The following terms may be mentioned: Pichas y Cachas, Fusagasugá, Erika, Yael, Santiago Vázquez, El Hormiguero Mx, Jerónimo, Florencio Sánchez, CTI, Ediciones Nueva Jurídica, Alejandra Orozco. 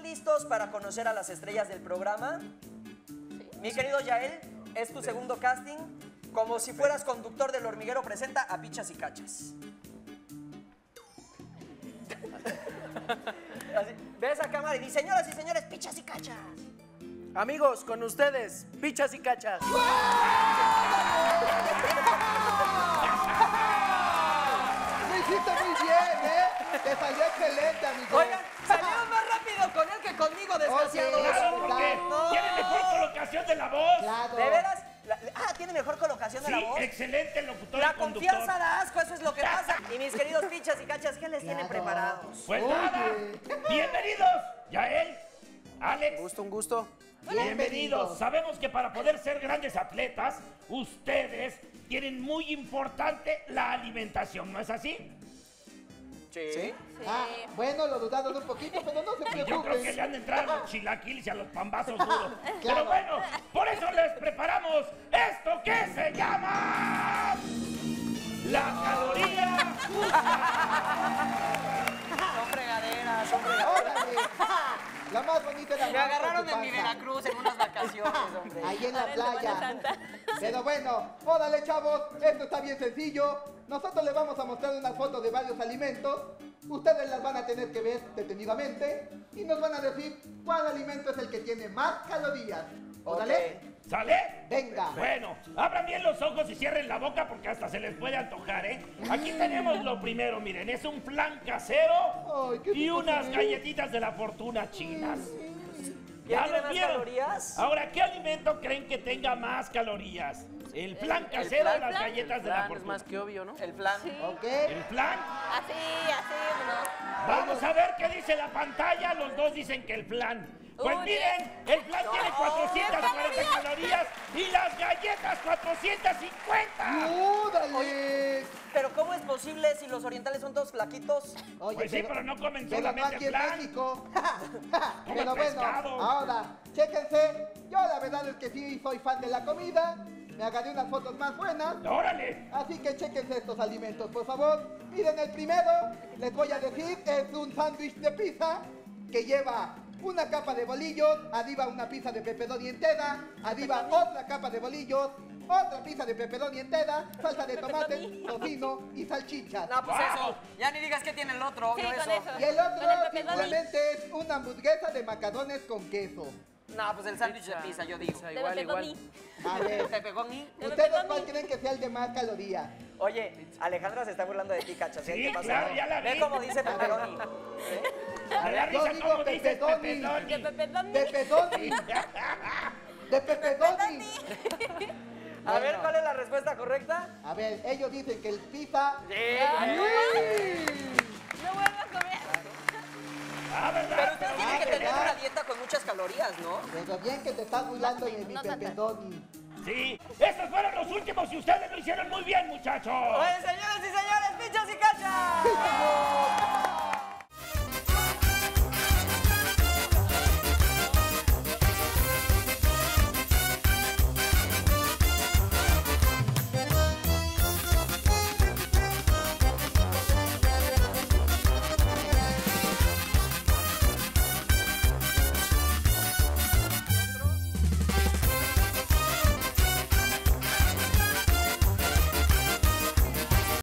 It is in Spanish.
¿Están listos para conocer a las estrellas del programa? Sí. Mi querido Yael, es tu segundo casting. Como si fueras conductor del Hormiguero, presenta a Pichas y Cachas. Ve esa cámara y di, señoras y señores, Pichas y Cachas. Amigos, con ustedes, Pichas y Cachas. ¡Lo hiciste muy bien, eh! Te salió excelente, amigo. Oigan, salieron más rápido con él que conmigo, desgraciados. Claro, porque tiene mejor colocación de la voz. Claro. ¿De veras? Tiene mejor colocación de la voz. Excelente locutor. La confianza da asco, eso es lo que pasa. Y mis queridos Pichas y Cachas, ¿qué les tienen preparados? Pues nada. Bienvenidos, Yael, Alex. Un gusto. Bienvenidos. Sabemos que para poder ser grandes atletas, ustedes tienen muy importante la alimentación, ¿no es así? Sí. ¿Sí? Ah, bueno, lo dudaron un poquito, pero no se preocupen. Yo creo que le han entrado a los chilaquiles y a los pambazos duros. Claro. Pero bueno, por eso les preparamos esto que se llama... la caloría justa. Son fregaderas, son fregaderas. La más bonita es la... Me agarraron en mi Veracruz en unas vacaciones, hombre. Ahí en la playa. Pero bueno, órale, chavos, esto está bien sencillo. Nosotros les vamos a mostrar unas fotos de varios alimentos. Ustedes las van a tener que ver detenidamente y nos van a decir cuál alimento es el que tiene más calorías. Órale. ¿Sale? Venga. Bueno, abran bien los ojos y cierren la boca porque hasta se les puede antojar, ¿eh? Aquí tenemos lo primero, miren, es un flan casero y unas galletitas de la fortuna chinas. ¿Ya lo vieron? Calorías. Ahora, ¿qué alimento creen que tenga más calorías? ¿El flan casero o las galletas de la fortuna? Es más que obvio, ¿no? El flan. Sí. Okay. ¿El flan? Así, así, ¿no? Vamos a ver qué dice la pantalla. Los dos dicen que el flan. Pues miren, el flan tiene 440 calorías y las galletas 450. Oye, pero ¿cómo es posible si los orientales son todos flaquitos? Oye, pues sí, pero no comen solamente flan. Pero bueno, ahora, chéquense. Yo la verdad es que sí soy fan de la comida. Me agarré unas fotos más buenas. ¡Órale! Así que chequense estos alimentos, por favor. Miren, el primero, les voy a decir, es un sándwich de pizza que lleva... una capa de bolillos, arriba una pizza de pepperoni entera, arriba otra capa de bolillos, otra pizza de pepperoni entera, salsa de tomate, tocino y salchichas. No, pues eso, ya ni digas que tiene el otro, obvio eso. Y el otro simplemente es una hamburguesa de macarrones con queso. No, pues el sándwich de pizza, yo digo. Igual, igual. A ver, ¿ustedes cuál creen que sea el de más calorías? Oye, Alejandra se está burlando de ti, Cacha. Sí, claro, ya la vi. Ve cómo dice pepperoni. Yo digo pepperoni. De pepperoni. De pepperoni. A ver, ¿cuál es la respuesta correcta? A ver, ellos dicen que el pizza... No vuelvo a comer. Pero usted tiene que tener una dieta con muchas calorías, ¿no? Pero bien que te estás burlando de mi pepperoni. Sí, estos fueron los últimos y ustedes lo hicieron muy bien, muchachos. Oye, señoras y señores, Pichas y Cachas.